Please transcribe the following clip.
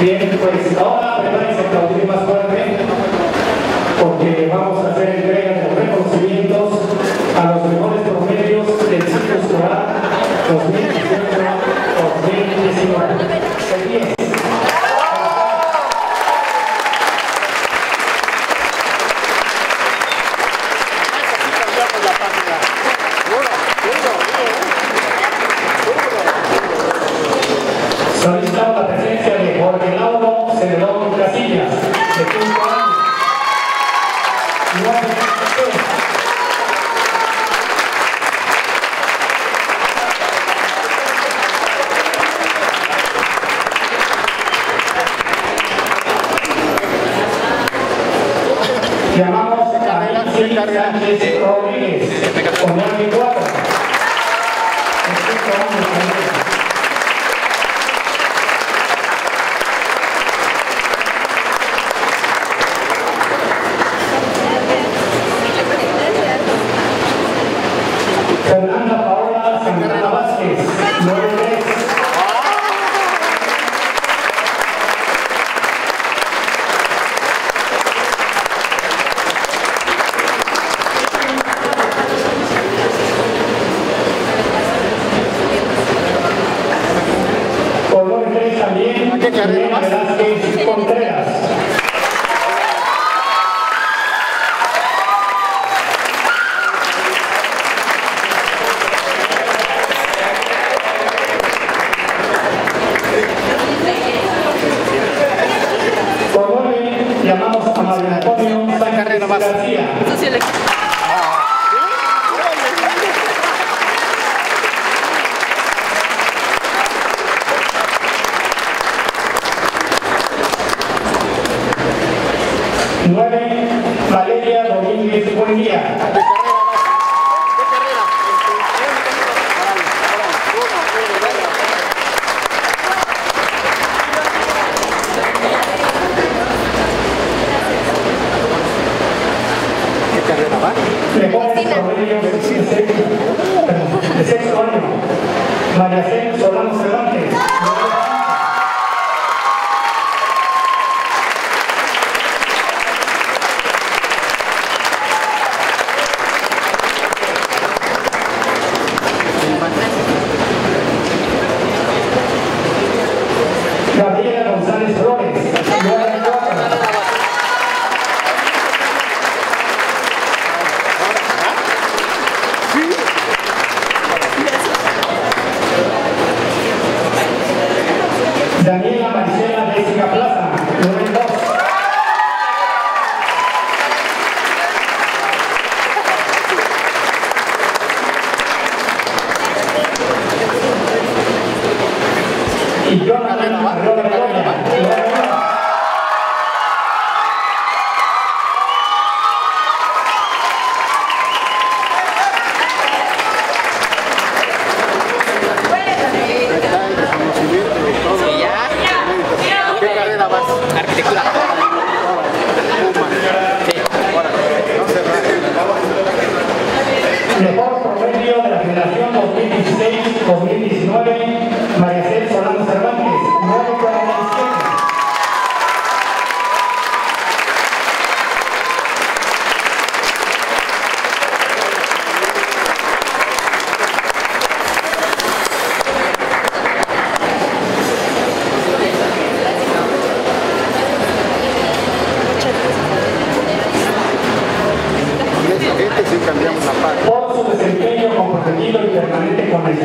Bien, pues ahora prepárense a aplaudir más fuerte, porque vamos a hacer entrega de los reconocimientos a los mejores promedios del ciclo escolar 2018-2019. Llamamos a Nancy Sánchez Rodríguez, con el año 4. Fernanda Paola Santana Vázquez, 9. Y yo no tengo